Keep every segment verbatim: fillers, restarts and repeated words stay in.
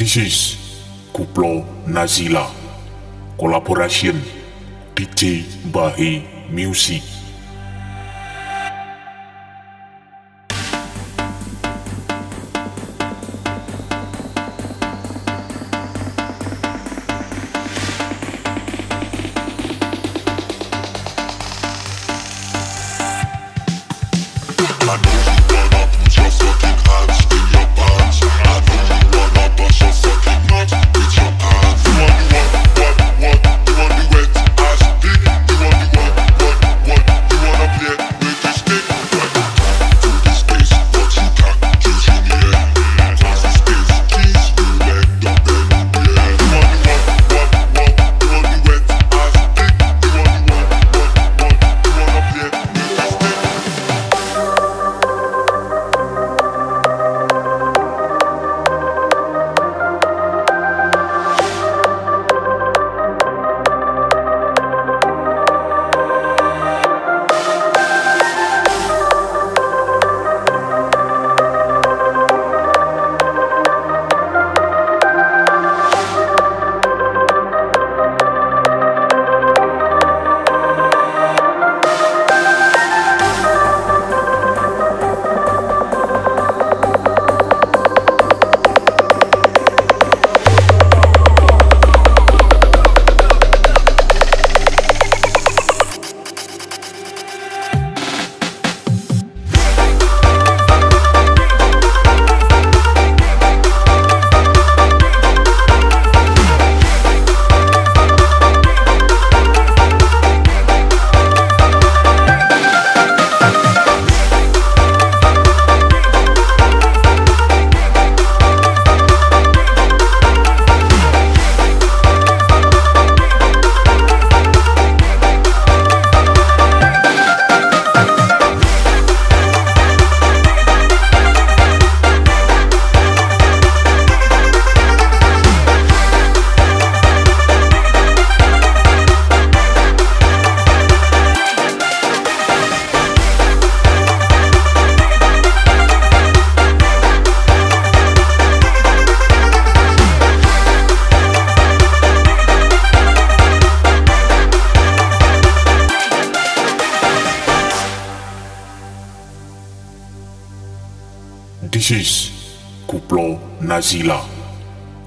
This is Kuplo Nazila, collaboration D J Mbahe Music. This is Kuplo Nazila,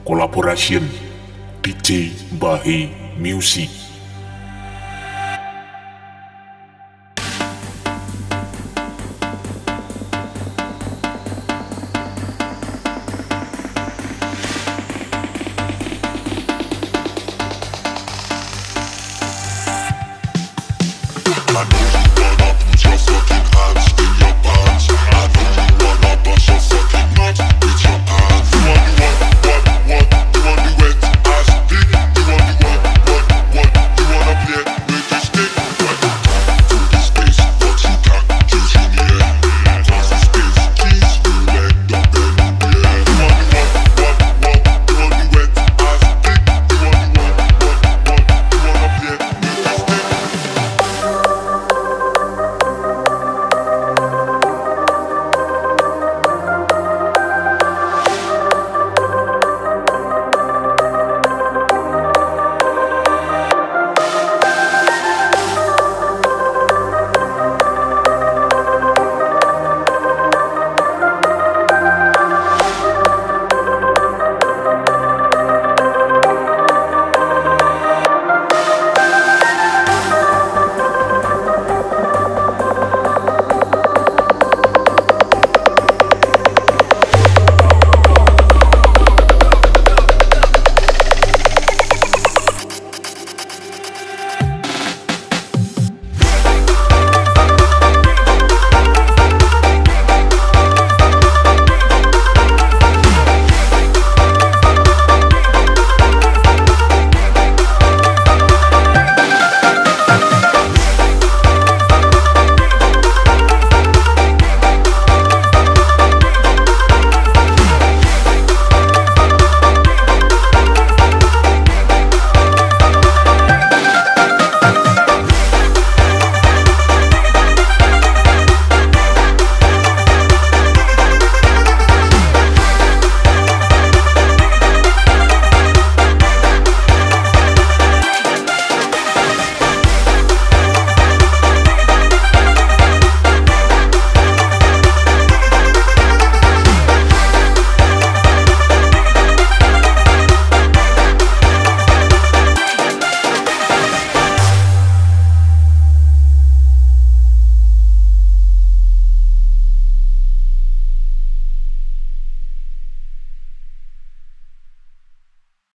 collaboration D J Mbahe Music. I know you wanna put your fucking hands in your pants.